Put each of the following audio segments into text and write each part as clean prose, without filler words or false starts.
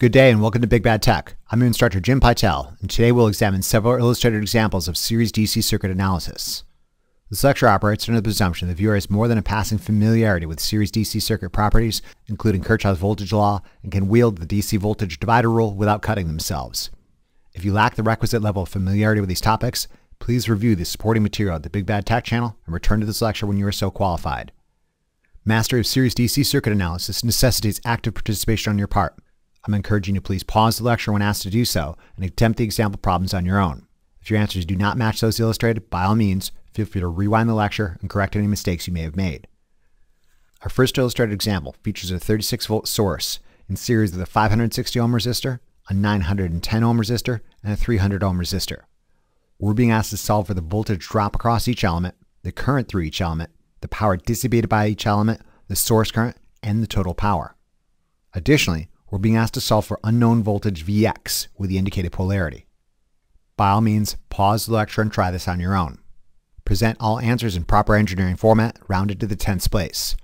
Good day and welcome to Big Bad Tech. I'm your instructor Jim Pytel, and today we'll examine several illustrated examples of series DC circuit analysis. This lecture operates under the presumption the viewer has more than a passing familiarity with series DC circuit properties, including Kirchhoff's voltage law, and can wield the DC voltage divider rule without cutting themselves. If you lack the requisite level of familiarity with these topics, please review the supporting material at the Big Bad Tech channel and return to this lecture when you are so qualified. Mastery of series DC circuit analysis necessitates active participation on your part. I'm encouraging you to please pause the lecture when asked to do so and attempt the example problems on your own. If your answers do not match those illustrated, by all means, feel free to rewind the lecture and correct any mistakes you may have made. Our first illustrated example features a 36-volt source in series with a 560-ohm resistor, a 910-ohm resistor, and a 300-ohm resistor. We're being asked to solve for the voltage drop across each element, the current through each element, the power dissipated by each element, the source current, and the total power. Additionally, we're being asked to solve for unknown voltage Vx with the indicated polarity. By all means, pause the lecture and try this on your own. Present all answers in proper engineering format, rounded to the tenths place.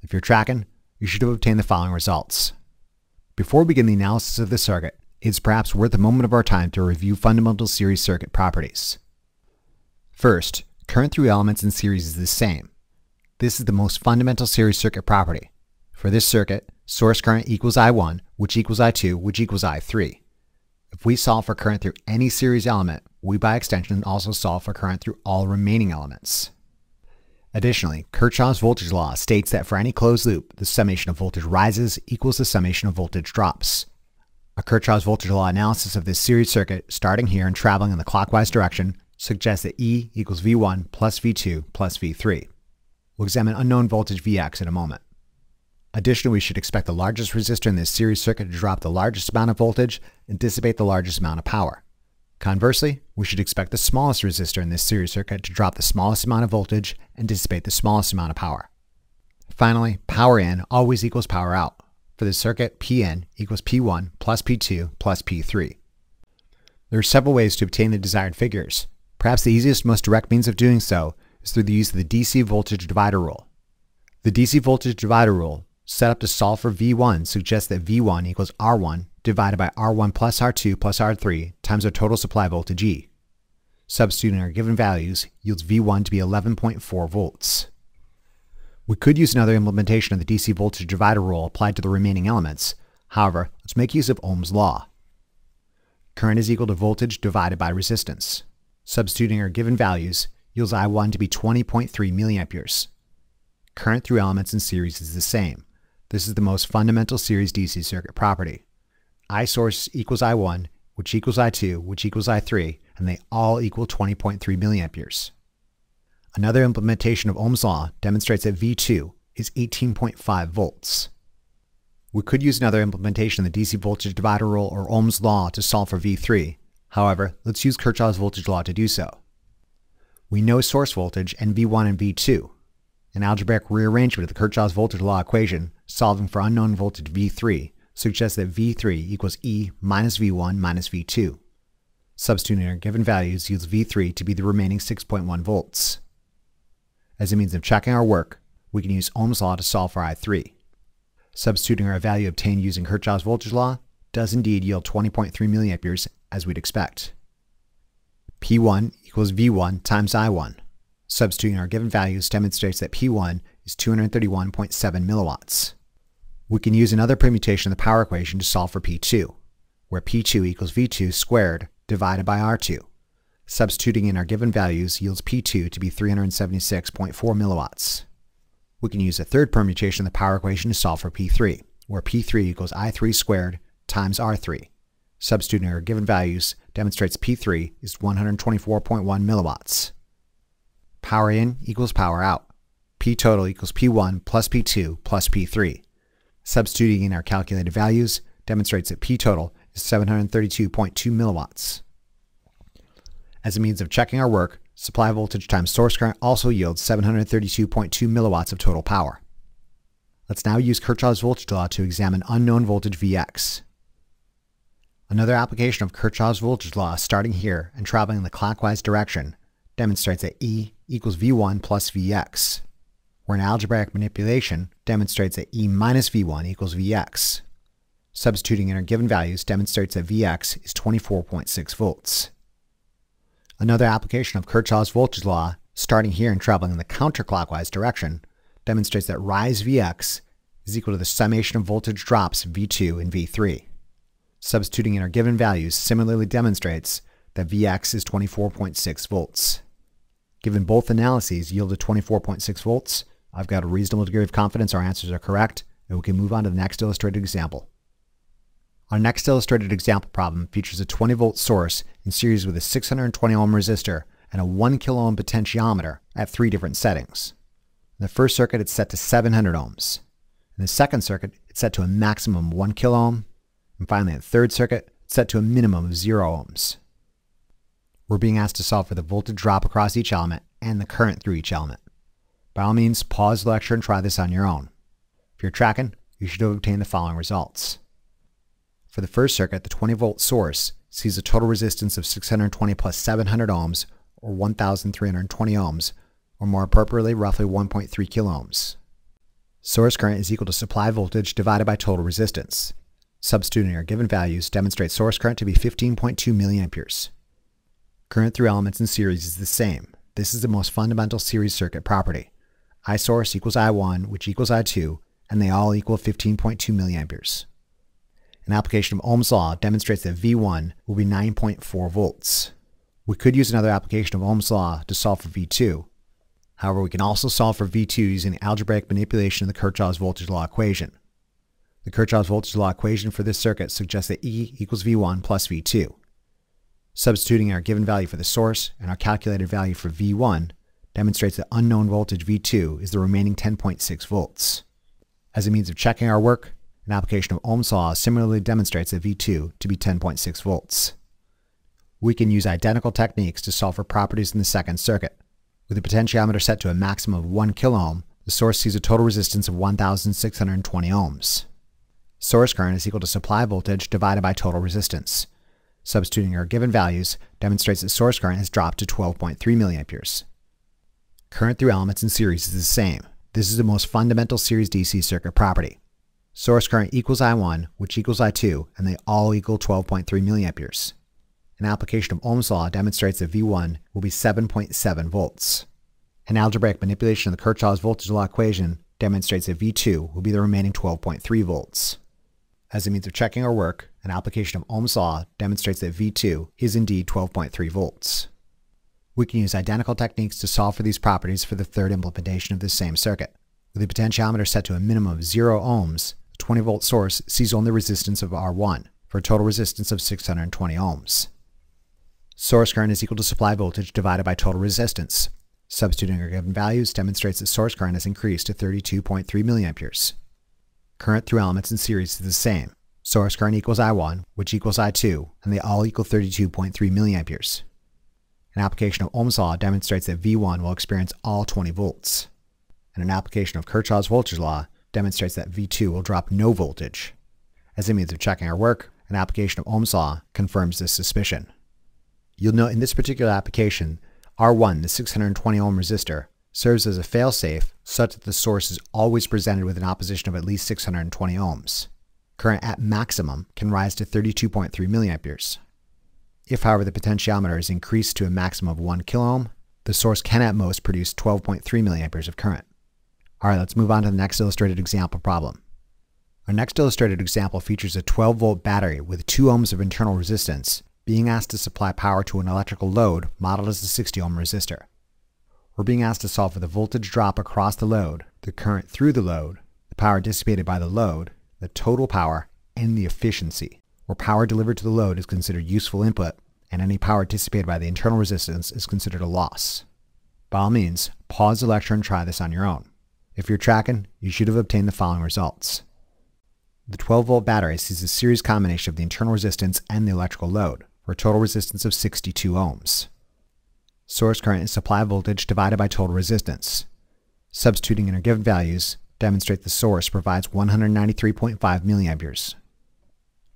If you're tracking, you should have obtained the following results. Before we begin the analysis of this circuit, it's perhaps worth a moment of our time to review fundamental series circuit properties. First, current through elements in series is the same. This is the most fundamental series circuit property. For this circuit, source current equals I1, which equals I2, which equals I3. If we solve for current through any series element, we by extension also solve for current through all remaining elements. Additionally, Kirchhoff's voltage law states that for any closed loop, the summation of voltage rises equals the summation of voltage drops. A Kirchhoff's voltage law analysis of this series circuit, starting here and traveling in the clockwise direction, suggests that E equals V1 plus V2 plus V3. We'll examine unknown voltage Vx in a moment. Additionally, we should expect the largest resistor in this series circuit to drop the largest amount of voltage and dissipate the largest amount of power. Conversely, we should expect the smallest resistor in this series circuit to drop the smallest amount of voltage and dissipate the smallest amount of power. Finally, power in always equals power out. For this circuit, Pn equals P1 plus P2 plus P3. There are several ways to obtain the desired figures. Perhaps the easiest, most direct means of doing so is through the use of the DC voltage divider rule. The DC voltage divider rule, set up to solve for V1, suggests that V1 equals R1 divided by R1 plus R2 plus R3 times our total supply voltage E. Substituting our given values yields V1 to be 11.4 volts. We could use another implementation of the DC voltage divider rule applied to the remaining elements. However, let's make use of Ohm's law. Current is equal to voltage divided by resistance. Substituting our given values yields I1 to be 20.3 milliamperes. Current through elements in series is the same. This is the most fundamental series DC circuit property. I source equals I1, which equals I2, which equals I3, and they all equal 20.3 milliamperes. Another implementation of Ohm's law demonstrates that V2 is 18.5 volts. We could use another implementation of the DC voltage divider rule or Ohm's law to solve for V3. However, let's use Kirchhoff's voltage law to do so. We know source voltage and V1 and V2. An algebraic rearrangement of the Kirchhoff's voltage law equation solving for unknown voltage V3 suggests that V3 equals E minus V1 minus V2. Substituting our given values yields V3 to be the remaining 6.1 volts. As a means of checking our work, we can use Ohm's law to solve for I3. Substituting our value obtained using Kirchhoff's voltage law does indeed yield 20.3 milliamperes as we'd expect. P1 equals V1 times I1. Substituting our given values demonstrates that P1 is 231.7 milliwatts. We can use another permutation of the power equation to solve for P2, where P2 equals V2 squared divided by R2. Substituting in our given values yields P2 to be 376.4 milliwatts. We can use a third permutation of the power equation to solve for P3, where P3 equals I3 squared times R3. Substituting our given values demonstrates P3 is 124.1 milliwatts. Power in equals power out. P total equals P1 plus P2 plus P3. Substituting in our calculated values demonstrates that P total is 732.2 milliwatts. As a means of checking our work, supply voltage times source current also yields 732.2 milliwatts of total power. Let's now use Kirchhoff's voltage law to examine unknown voltage Vx. Another application of Kirchhoff's voltage law starting here and traveling in the clockwise direction demonstrates that E equals V1 plus Vx, where an algebraic manipulation demonstrates that E minus V1 equals Vx. substituting in our given values demonstrates that Vx is 24.6 volts. Another application of Kirchhoff's voltage law, starting here and traveling in the counterclockwise direction, demonstrates that rise Vx is equal to the summation of voltage drops V2 and V3. Substituting in our given values similarly demonstrates that Vx is 24.6 volts. Given both analyses yield a 24.6 volts, I've got a reasonable degree of confidence our answers are correct, and we can move on to the next illustrated example. Our next illustrated example problem features a 20-volt source in series with a 620-ohm resistor and a 1 kilo-ohm potentiometer at 3 different settings. In the first circuit, it's set to 700 ohms. In the second circuit, it's set to a maximum of 1 kilo-ohm. And finally, in the third circuit, it's set to a minimum of 0 ohms. We're being asked to solve for the voltage drop across each element and the current through each element. By all means, pause the lecture and try this on your own. If you're tracking, you should have obtained the following results. For the first circuit, the 20-volt source sees a total resistance of 620 plus 700 ohms, or 1,320 ohms, or more appropriately, roughly 1.3 kiloohms. Source current is equal to supply voltage divided by total resistance. Substituting our given values demonstrates source current to be 15.2 milliamperes. Current through elements in series is the same. This is the most fundamental series circuit property. I source equals I1, which equals I2, and they all equal 15.2 milliamperes. An application of Ohm's law demonstrates that V1 will be 9.4 volts. We could use another application of Ohm's law to solve for V2. However, we can also solve for V2 using algebraic manipulation of the Kirchhoff's voltage law equation. The Kirchhoff's voltage law equation for this circuit suggests that E equals V1 plus V2. Substituting our given value for the source and our calculated value for V1 demonstrates that unknown voltage V2 is the remaining 10.6 volts. As a means of checking our work, an application of Ohm's law similarly demonstrates that V2 to be 10.6 volts. We can use identical techniques to solve for properties in the second circuit. With the potentiometer set to a maximum of 1 kiloohm, the source sees a total resistance of 1,620 ohms. Source current is equal to supply voltage divided by total resistance. Substituting our given values demonstrates that source current has dropped to 12.3 milliamperes. Current through elements in series is the same. This is the most fundamental series DC circuit property. Source current equals I1, which equals I2, and they all equal 12.3 milliamperes. An application of Ohm's law demonstrates that V1 will be 7.7 volts. An algebraic manipulation of the Kirchhoff's voltage law equation demonstrates that V2 will be the remaining 12.3 volts. As a means of checking our work, an application of Ohm's law demonstrates that V2 is indeed 12.3 volts. We can use identical techniques to solve for these properties for the third implementation of this same circuit. With the potentiometer set to a minimum of 0 ohms, the 20-volt source sees only resistance of R1, for a total resistance of 620 ohms. Source current is equal to supply voltage divided by total resistance. Substituting our given values demonstrates that source current has increased to 32.3 milliamperes. Current through elements in series is the same. Source current equals I1, which equals I2, and they all equal 32.3 milliamperes. An application of Ohm's law demonstrates that V1 will experience all 20 volts. And an application of Kirchhoff's voltage law demonstrates that V2 will drop no voltage. As a means of checking our work, an application of Ohm's law confirms this suspicion. You'll note in this particular application, R1, the 620 ohm resistor, serves as a fail-safe such that the source is always presented with an opposition of at least 620 ohms. Current at maximum can rise to 32.3 milliamperes. If, however, the potentiometer is increased to a maximum of 1 kiloohm, the source can at most produce 12.3 milliamperes of current. All right, let's move on to the next illustrated example problem. Our next illustrated example features a 12-volt battery with 2 ohms of internal resistance being asked to supply power to an electrical load modeled as a 60-ohm resistor. We're being asked to solve for the voltage drop across the load, the current through the load, the power dissipated by the load, the total power, and the efficiency, where power delivered to the load is considered useful input, and any power dissipated by the internal resistance is considered a loss. By all means, pause the lecture and try this on your own. If you're tracking, you should have obtained the following results. The 12-volt battery sees a series combination of the internal resistance and the electrical load, for a total resistance of 62 ohms. Source current is supply voltage divided by total resistance. Substituting in our given values demonstrate the source provides 193.5 milliamperes.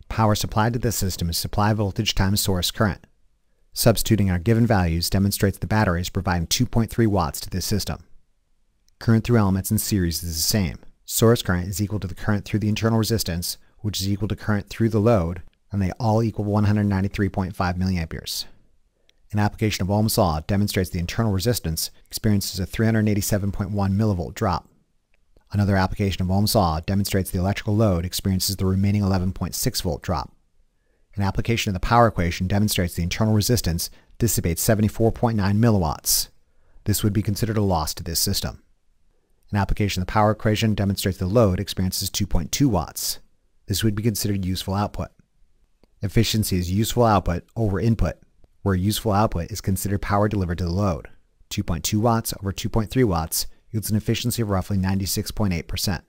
Power supplied to this system is supply voltage times source current. Substituting our given values demonstrates the battery is providing 2.3 watts to this system. Current through elements in series is the same. Source current is equal to the current through the internal resistance, which is equal to current through the load, and they all equal 193.5 milliamperes. An application of Ohm's law demonstrates the internal resistance experiences a 387.1 millivolt drop. Another application of Ohm's law demonstrates the electrical load experiences the remaining 11.6 volt drop. An application of the power equation demonstrates the internal resistance dissipates 74.9 milliwatts. This would be considered a loss to this system. An application of the power equation demonstrates the load experiences 2.2 watts. This would be considered useful output. Efficiency is useful output over input, where useful output is considered power delivered to the load. 2.2 watts over 2.3 watts yields an efficiency of roughly 96.8%.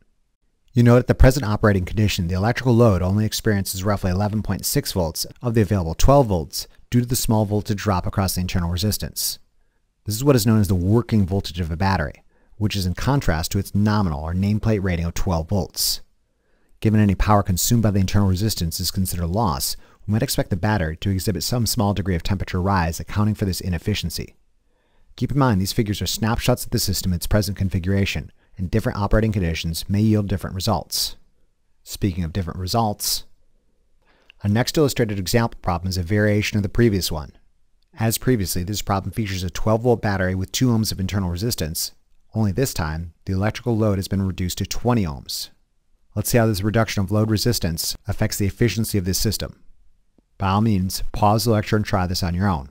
You note at the present operating condition, the electrical load only experiences roughly 11.6 volts of the available 12 volts due to the small voltage drop across the internal resistance. This is what is known as the working voltage of a battery, which is in contrast to its nominal or nameplate rating of 12 volts. Given any power consumed by the internal resistance is considered a loss, we might expect the battery to exhibit some small degree of temperature rise, accounting for this inefficiency. Keep in mind, these figures are snapshots of the system in its present configuration, and different operating conditions may yield different results. Speaking of different results, our next illustrated example problem is a variation of the previous one. As previously, this problem features a 12-volt battery with 2 ohms of internal resistance, only this time, the electrical load has been reduced to 20 ohms. Let's see how this reduction of load resistance affects the efficiency of this system. By all means, pause the lecture and try this on your own.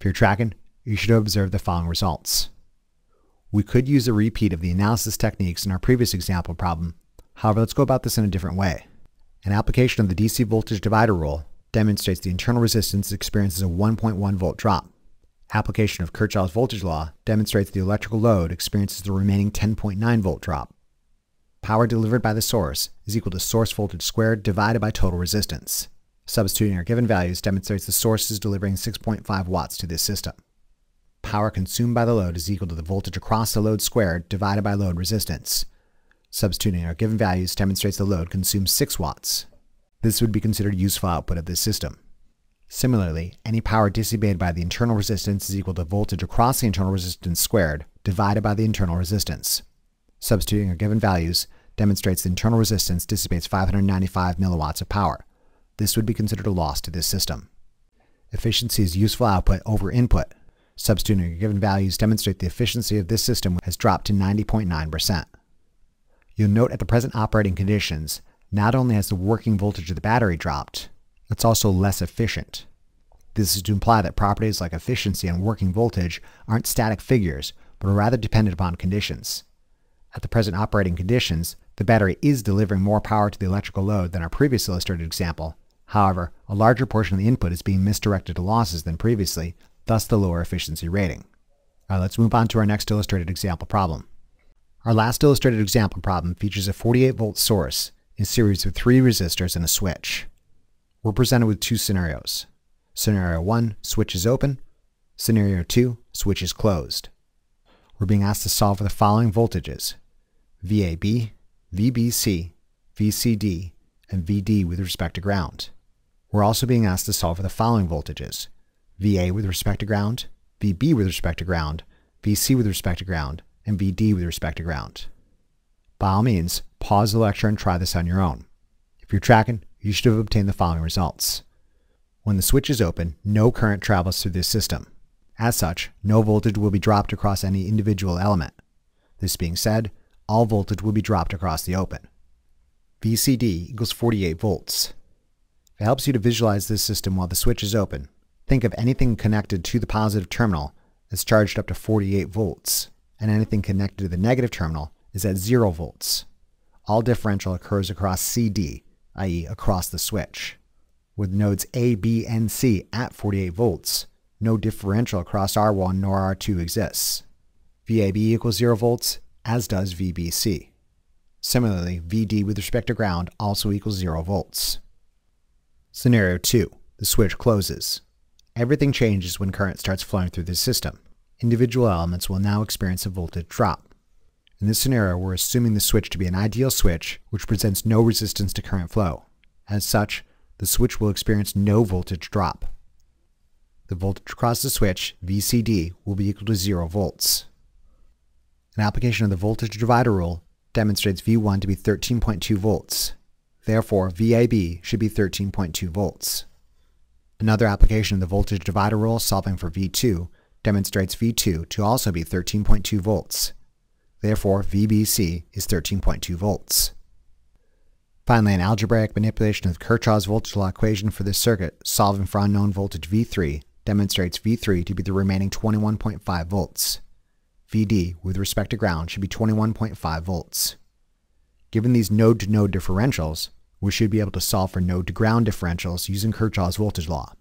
If you're tracking, you should observe the following results. We could use a repeat of the analysis techniques in our previous example problem. However, let's go about this in a different way. An application of the DC voltage divider rule demonstrates the internal resistance experiences a 1.1 volt drop. Application of Kirchhoff's voltage law demonstrates the electrical load experiences the remaining 10.9 volt drop. Power delivered by the source is equal to source voltage squared divided by total resistance. Substituting our given values demonstrates the source is delivering 6.5 watts to this system. Power consumed by the load is equal to the voltage across the load squared divided by load resistance. Substituting our given values demonstrates the load consumes 6 watts. This would be considered useful output of this system. Similarly, any power dissipated by the internal resistance is equal to voltage across the internal resistance squared divided by the internal resistance. Substituting our given values demonstrates the internal resistance dissipates 595 milliwatts of power. This would be considered a loss to this system. Efficiency is useful output over input. Substituting your given values demonstrate the efficiency of this system has dropped to 90.9%. You'll note at the present operating conditions, not only has the working voltage of the battery dropped, it's also less efficient. This is to imply that properties like efficiency and working voltage aren't static figures, but are rather dependent upon conditions. At the present operating conditions, the battery is delivering more power to the electrical load than our previous illustrated example. However, a larger portion of the input is being misdirected to losses than previously, thus the lower efficiency rating. Alright, let's move on to our next illustrated example problem. Our last illustrated example problem features a 48-volt source in series with 3 resistors and a switch. We're presented with 2 scenarios. Scenario 1, switch is open. Scenario 2, switch is closed. We're being asked to solve for the following voltages: VAB, VBC, VCD, and VD with respect to ground. We're also being asked to solve for the following voltages: VA with respect to ground, VB with respect to ground, VC with respect to ground, and VD with respect to ground. By all means, pause the lecture and try this on your own. If you're tracking, you should have obtained the following results. When the switch is open, no current travels through this system. As such, no voltage will be dropped across any individual element. This being said, all voltage will be dropped across the open. VCD equals 48 volts. If it helps you to visualize this system while the switch is open, think of anything connected to the positive terminal as charged up to 48 volts, and anything connected to the negative terminal is at 0 volts. All differential occurs across CD, i.e. across the switch. With nodes A, B, and C at 48 volts, no differential across R1 nor R2 exists. VAB equals 0 volts, as does VBC. Similarly, VD with respect to ground also equals 0 volts. Scenario 2. The switch closes. Everything changes when current starts flowing through this system. Individual elements will now experience a voltage drop. In this scenario, we're assuming the switch to be an ideal switch, which presents no resistance to current flow. As such, the switch will experience no voltage drop. The voltage across the switch, VCD, will be equal to 0 volts. An application of the voltage divider rule demonstrates V1 to be 13.2 volts, Therefore, VIB should be 13.2 volts. Another application of the voltage divider rule solving for V2 demonstrates V2 to also be 13.2 volts. Therefore, VBC is 13.2 volts. Finally, an algebraic manipulation of Kirchhoff's voltage law equation for this circuit solving for unknown voltage V3 demonstrates V3 to be the remaining 21.5 volts. VD, with respect to ground, should be 21.5 volts. Given these node-to-node differentials, we should be able to solve for node-to-ground differentials using Kirchhoff's voltage law.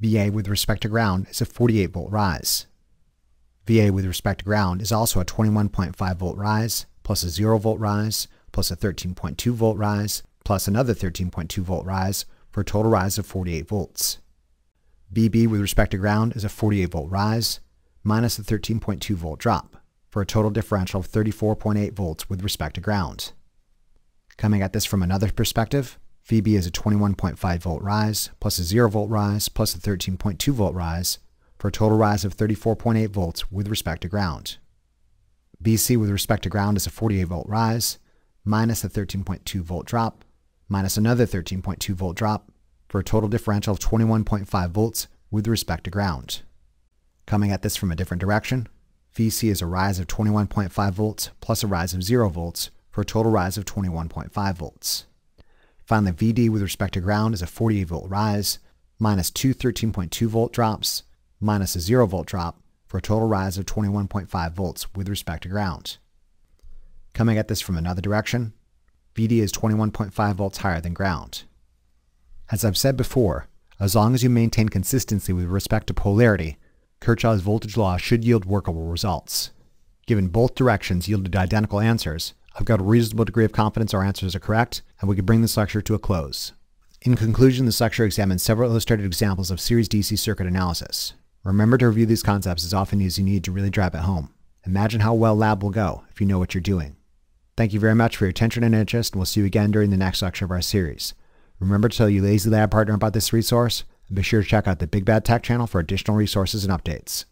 VA with respect to ground is a 48-volt rise. VA with respect to ground is also a 21.5-volt rise, plus a 0-volt rise, plus a 13.2-volt rise, plus another 13.2-volt rise, for a total rise of 48 volts. VB with respect to ground is a 48-volt rise, minus a 13.2-volt drop, for a total differential of 34.8 volts with respect to ground. Coming at this from another perspective, VB is a 21.5 volt rise, plus a 0 volt rise, plus a 13.2 volt rise, for a total rise of 34.8 volts with respect to ground. BC with respect to ground is a 48 volt rise, minus a 13.2 volt drop, minus another 13.2 volt drop, for a total differential of 21.5 volts with respect to ground. Coming at this from a different direction, VC is a rise of 21.5 volts plus a rise of 0 volts for a total rise of 21.5 volts. Finally, VD with respect to ground is a 48 volt rise minus two 13.2 volt drops minus a 0 volt drop for a total rise of 21.5 volts with respect to ground. Coming at this from another direction, VD is 21.5 volts higher than ground. As I've said before, as long as you maintain consistency with respect to polarity, Kirchhoff's voltage law should yield workable results. Given both directions yielded identical answers, I've got a reasonable degree of confidence our answers are correct, and we can bring this lecture to a close. In conclusion, this lecture examines several illustrated examples of series DC circuit analysis. Remember to review these concepts as often as you need to really drive it home. Imagine how well lab will go if you know what you're doing. Thank you very much for your attention and interest, and we'll see you again during the next lecture of our series. Remember to tell your lazy lab partner about this resource. Be sure to check out the Big Bad Tech channel for additional resources and updates.